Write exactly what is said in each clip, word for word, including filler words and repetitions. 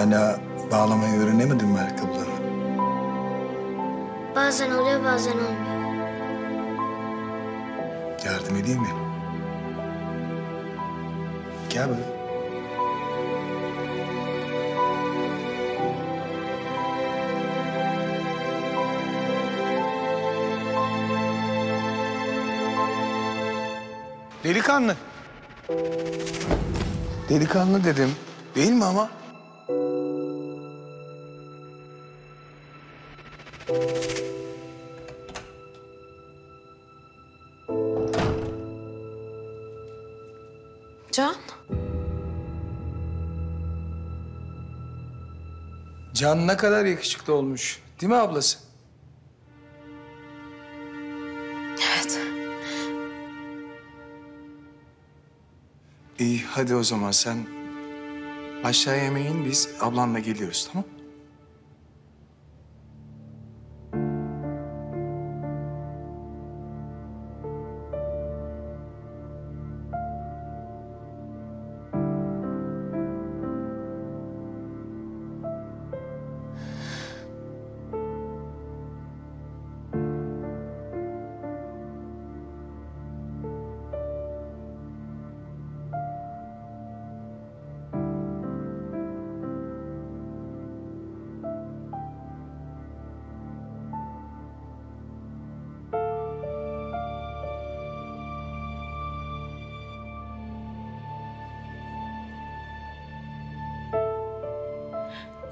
Hala bağlamayı öğrenemedin mi ayakkabıları? Bazen oluyor, bazen olmuyor. Yardım edeyim mi? Gel böyle. Delikanlı. Delikanlı dedim. Değil mi ama? Can. Can ne kadar yakışıklı olmuş. Değil mi ablası? Evet. İyi hadi o zaman sen aşağıya yemeğin, biz ablanla geliyoruz, tamam?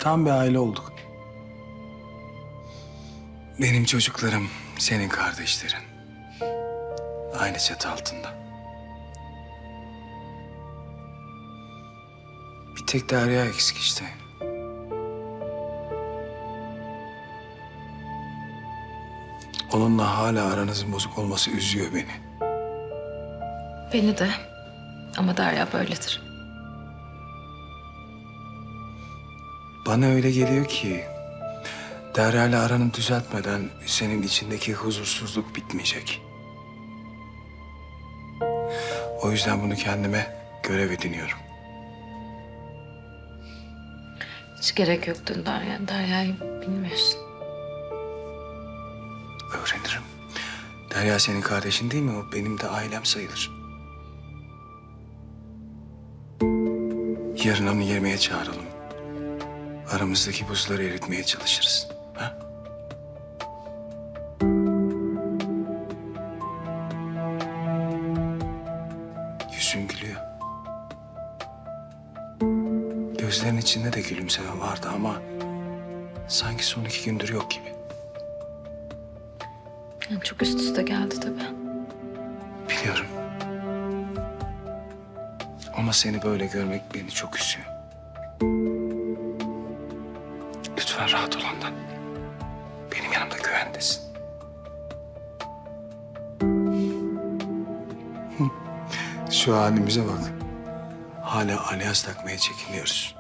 Tam bir aile olduk. Benim çocuklarım, senin kardeşlerin. Aynı çatı altında. Bir tek Derya eksik işte. Onunla hala aranızın bozuk olması üzüyor beni. Beni de. Ama Derya böyledir. Bana öyle geliyor ki Derya'yla aranı düzeltmeden senin içindeki huzursuzluk bitmeyecek. O yüzden bunu kendime görev ediniyorum. Hiç gerek yoktu Derya. Derya'yı bilmiyorsun. Öğrenirim. Derya senin kardeşin değil mi? O benim de ailem sayılır. Yarın onu yemeğe çağıralım. Aramızdaki buzları eritmeye çalışırız. Ha? Yüzün gülüyor. Gözlerin içinde de gülümseme vardı ama sanki son iki gündür yok gibi. Yani çok üst üste geldi tabii. Biliyorum. Ama seni böyle görmek beni çok üzüyor. Lütfen rahat ol ondan. Benim yanımda güvendesin. Şu halimize bak. Hala alyans takmaya çekiniyoruz.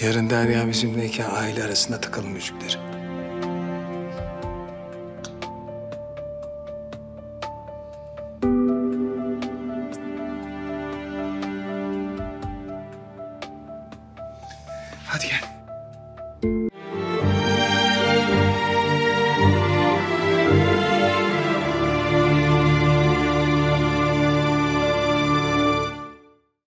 Yarın Derya bizimleyken aile arasında takalım müzikleri. Hadi gel.